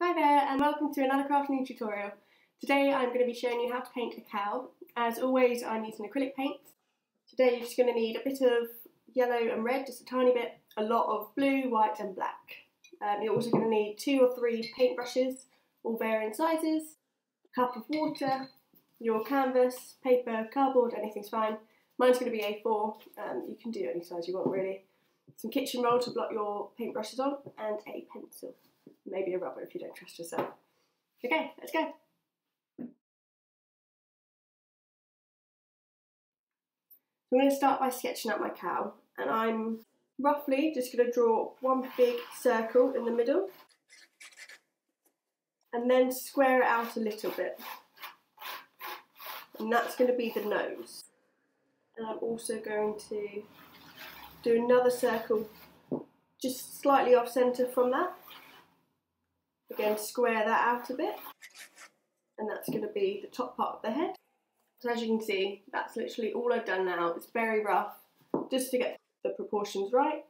Hi there and welcome to another Crafternoon tutorial. Today I'm going to be showing you how to paint a cow. As always I'm using acrylic paint. Today you're just going to need a bit of yellow and red, just a tiny bit, a lot of blue, white and black. You're also going to need 2 or 3 paintbrushes, all varying sizes, a cup of water, your canvas, paper, cardboard, anything's fine. Mine's going to be A4, you can do any size you want really. Some kitchen roll to blot your paintbrushes on and a pencil. Maybe a rubber if you don't trust yourself. Okay, let's go. I'm going to start by sketching out my cow, and I'm roughly just going to draw one big circle in the middle and then square it out a little bit. And that's going to be the nose. And I'm also going to do another circle just slightly off centre from that. Again, square that out a bit, and that's going to be the top part of the head. So as you can see, that's literally all I've done now. It's very rough, just to get the proportions right.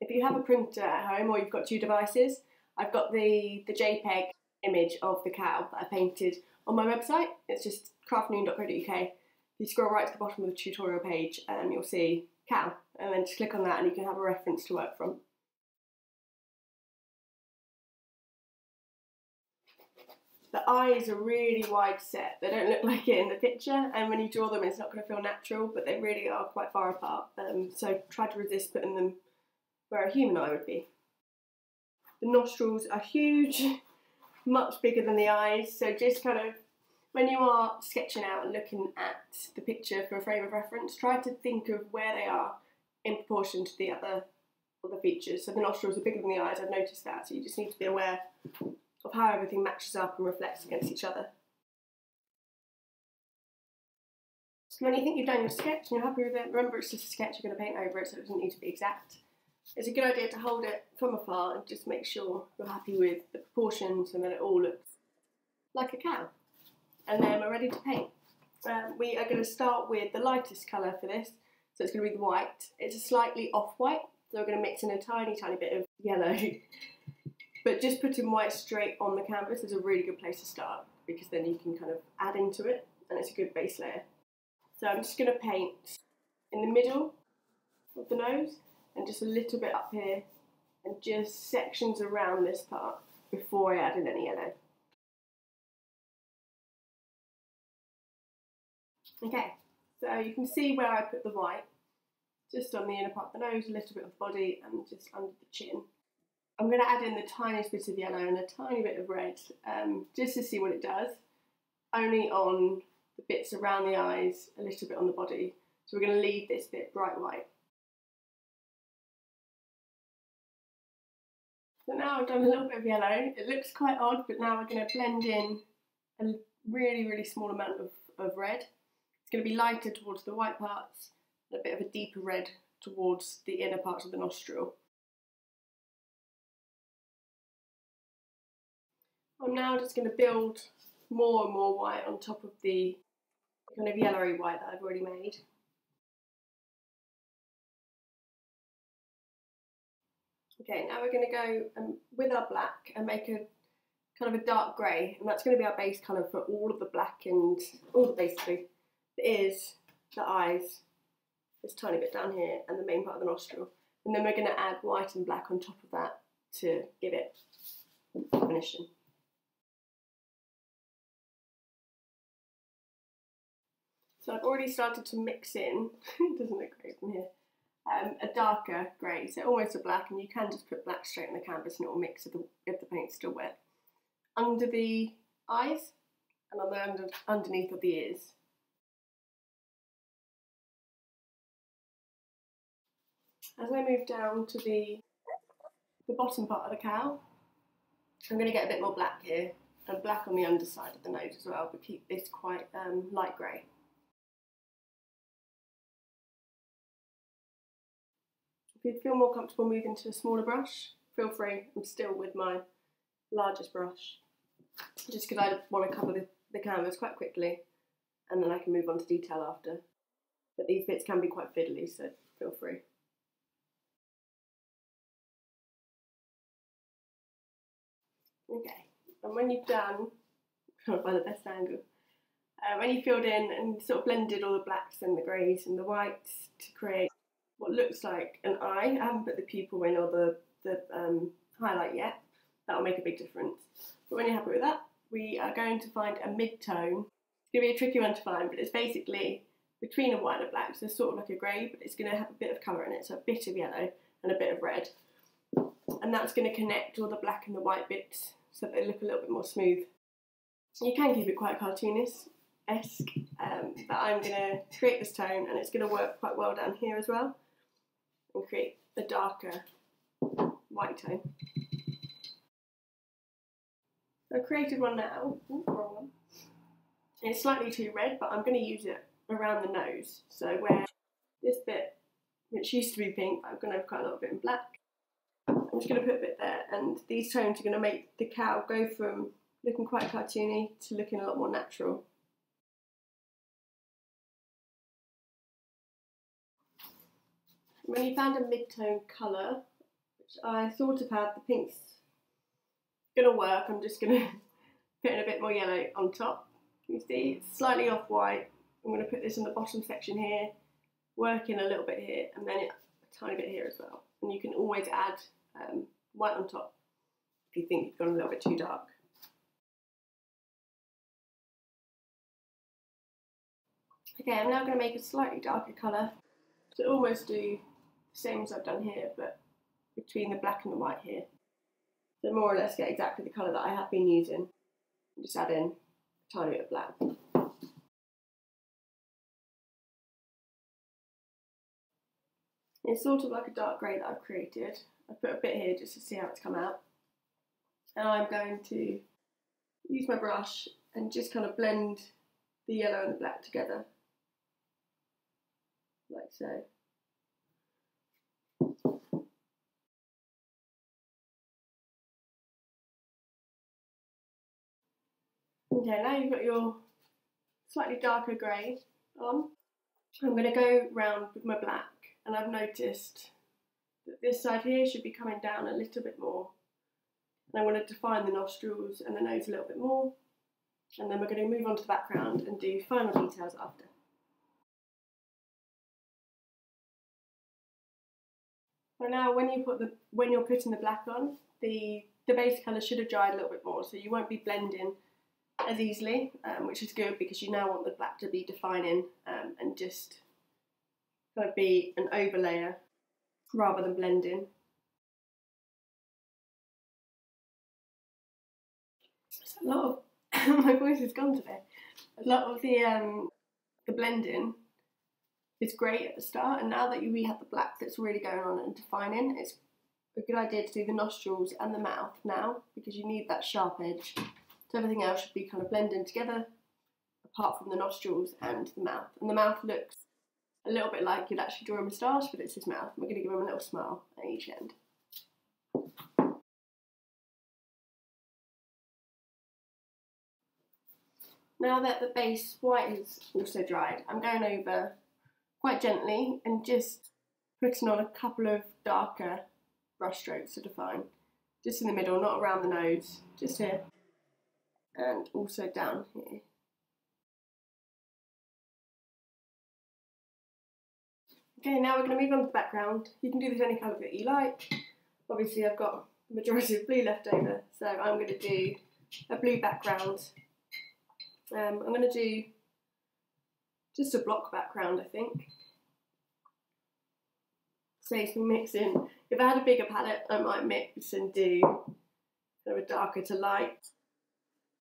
If you have a printer at home or you've got 2 devices, I've got the JPEG image of the cow that I painted on my website. It's just crafternoon.co.uk. You scroll right to the bottom of the tutorial page and you'll see cow, and then just click on that and you can have a reference to work from. The eyes are really wide set, they don't look like it in the picture, and when you draw them it's not going to feel natural, but they really are quite far apart, so try to resist putting them where a human eye would be. The nostrils are huge, much bigger than the eyes, so just kind of when you are sketching out and looking at the picture for a frame of reference, try to think of where they are in proportion to the other features. So the nostrils are bigger than the eyes, I've noticed that, so you just need to be aware of how everything matches up and reflects against each other. So when you think you've done your sketch and you're happy with it, remember it's just a sketch, you're going to paint over it, so it doesn't need to be exact. It's a good idea to hold it from afar and just make sure you're happy with the proportions and that it all looks like a cow. And then we're ready to paint. We are going to start with the lightest colour for this, so it's going to be the white. It's a slightly off-white, so we're going to mix in a tiny bit of yellow. But just putting white straight on the canvas is a really good place to start, because then you can kind of add into it, and it's a good base layer. So I'm just going to paint in the middle of the nose, and just a little bit up here, and just sections around this part before I add in any yellow. Okay, so you can see where I put the white, just on the inner part of the nose, a little bit of the body and just under the chin. I'm going to add in the tiniest bit of yellow and a tiny bit of red, just to see what it does, only on the bits around the eyes, a little bit on the body. So we're going to leave this bit bright white. So now I've done a little bit of yellow, it looks quite odd, but now we're going to blend in a really small amount of red. Going to be lighter towards the white parts and a bit of a deeper red towards the inner parts of the nostril. I'm now just going to build more and more white on top of the kind of yellowy white that I've already made. Okay, now we're going to go with our black and make a kind of a dark grey, and that's going to be our base colour for all of the black and all the basically. The ears, the eyes, this tiny bit down here, and the main part of the nostril. And then we're going to add white and black on top of that to give it definition. So I've already started to mix in, it doesn't look great from here, a darker grey, so almost a black, and you can just put black straight on the canvas and it will mix if the paint's still wet. Under the eyes and on the underneath of the ears. As I move down to the bottom part of the cow, I'm going to get a bit more black here, and black on the underside of the nose as well, but keep this quite light grey. If you'd feel more comfortable moving to a smaller brush, feel free. I'm still with my largest brush, just because I want to cover the canvas quite quickly, and then I can move on to detail after. but these bits can be quite fiddly, so feel free. Okay, and when you've done, I'm trying to find the best angle. When you filled in and sort of blended all the blacks and the greys and the whites to create what looks like an eye, I haven't put the pupil in or the highlight yet. That'll make a big difference. But when you're happy with that, we are going to find a mid-tone. It's going to be a tricky one to find, but it's basically between a white and a black, so it's sort of like a grey, but it's going to have a bit of colour in it, so a bit of yellow and a bit of red. And that's going to connect all the black and the white bits so that they look a little bit more smooth. You can keep it quite cartoonist-esque, but I'm going to create this tone, and it's going to work quite well down here as well, and create a darker white tone. I created one now. Ooh, wrong one. It's slightly too red, but I'm going to use it around the nose. So where this bit, which used to be pink, I'm going to have quite a little bit in black. I'm just going to put a bit there, and these tones are going to make the cow go from looking quite cartoony to looking a lot more natural. When you found a mid-tone colour, which I sort of had, the pink's gonna work. I'm just gonna put in a bit more yellow on top. You see it's slightly off white. I'm gonna put this in the bottom section here, work in a little bit here, and then a tiny bit here as well. And you can always add white on top if you think you've gone a little bit too dark. Okay, I'm now gonna make a slightly darker colour. So almost do the same as I've done here, but between the black and the white here. So more or less get exactly the colour that I have been using. And just add in a tiny bit of black. It's sort of like a dark grey that I've created. I've put a bit here just to see how it's come out. And I'm going to use my brush and just kind of blend the yellow and the black together. Like so. Okay, now you've got your slightly darker grey on. I'm going to go round with my black, and I've noticed that this side here should be coming down a little bit more. And I want to define the nostrils and the nose a little bit more. And then we're going to move on to the background and do final details after. So now when you're putting the black on, the base colour should have dried a little bit more, so you won't be blending as easily, which is good because you now want the black to be defining and just kind of be an overlayer rather than blending. So a lot of my voice has gone today. A lot of the blending is great at the start, and now that we have the black that's really going on and defining, it's a good idea to do the nostrils and the mouth now because you need that sharp edge. So everything else should be kind of blending together, apart from the nostrils and the mouth. And the mouth looks a little bit like you'd actually draw a moustache, but it's his mouth. We're going to give him a little smile at each end. Now that the base white is also dried, I'm going over quite gently and just putting on a couple of darker brush strokes to define. Just in the middle, not around the nose, just here. And also down here. Okay, now we're going to move on to the background. You can do this any colour that you like. Obviously I've got the majority of blue left over, so I'm going to do a blue background. I'm going to do just a block background, I think. So you can mix in. If I had a bigger palette, I might mix and do kind of a darker to light.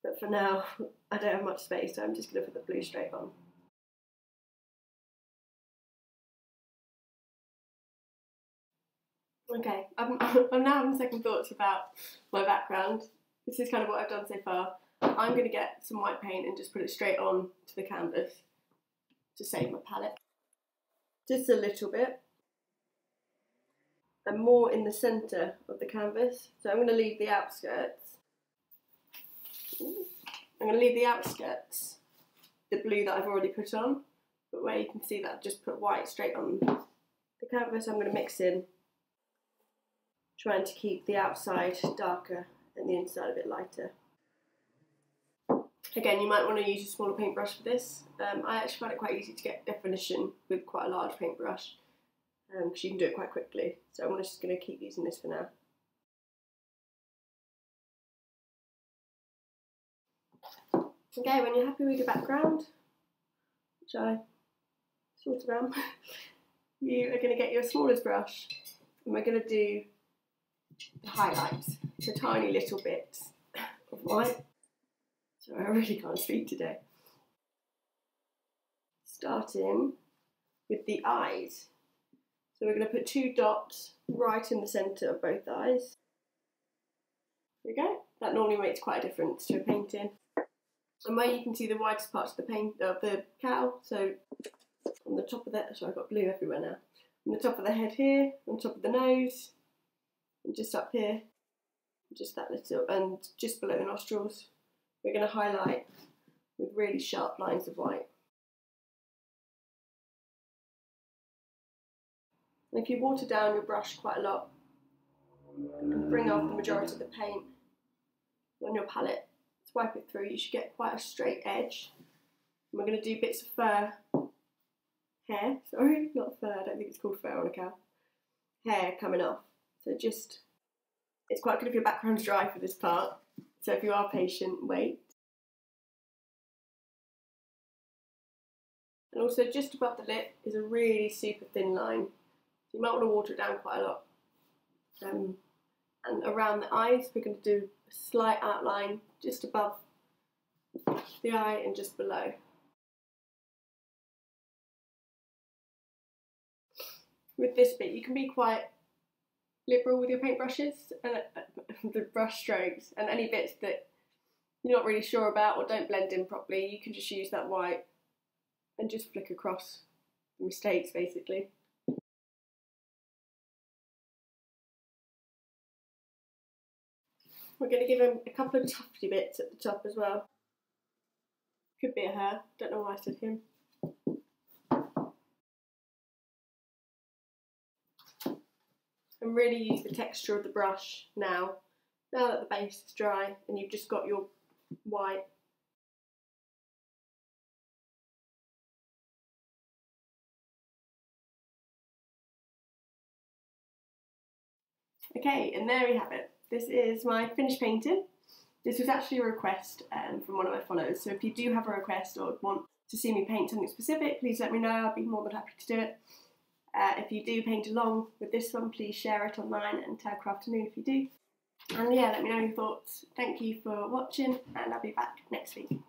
But for now, I don't have much space, so I'm just going to put the blue straight on. Okay, I'm now having second thoughts about my background. This is kind of what I've done so far. I'm going to get some white paint and just put it straight on to the canvas to save my palette. Just a little bit. And more in the centre of the canvas. So I'm going to leave the outskirts. I'm going to leave the outskirts, the blue that I've already put on, But where you can see that, just put white straight on the canvas. I'm going to mix in, trying to keep the outside darker and the inside a bit lighter. Again, you might want to use a smaller paintbrush for this. I actually find it quite easy to get definition with quite a large paintbrush, because you can do it quite quickly. So I'm just going to keep using this for now. Okay, when you're happy with your background, which I sort of am, you are going to get your smallest brush, and we're going to do the highlights, so tiny little bits of white. Sorry, I really can't speak today. Starting with the eyes. So we're going to put two dots right in the centre of both eyes. There we go. That normally makes quite a difference to a painting. And where you can see the widest parts of the paint of the cow, so on the top of that, sorry, I've got blue everywhere now. On the top of the head here, on top of the nose, and just up here, just that little, and just below the nostrils, we're going to highlight with really sharp lines of white. And if you water down your brush quite a lot, and bring off the majority of the paint on your palette, swipe it through, you should get quite a straight edge. And we're going to do bits of fur, hair, sorry, not fur, I don't think it's called fur on a cow, hair coming off. So just, it's quite good if your background's dry for this part, so if you are patient, wait. And also just above the lip is a really super thin line, so you might want to water it down quite a lot. And around the eyes we're going to do a slight outline just above the eye and just below. With this bit you can be quite liberal with your paintbrushes and the brush strokes, and any bits that you're not really sure about or don't blend in properly, you can just use that white and just flick across the mistakes basically. We're going to give him a couple of tufty bits at the top as well. Could be a her, don't know why I said him. And really use the texture of the brush now that the base is dry and you've just got your white. Okay, and there we have it. This is my finished painting. This was actually a request from one of my followers, so if you do have a request or want to see me paint something specific, please let me know, I'll be more than happy to do it. If you do paint along with this one, please share it online and tag Crafternoon if you do. And yeah, let me know your thoughts. Thank you for watching, and I'll be back next week.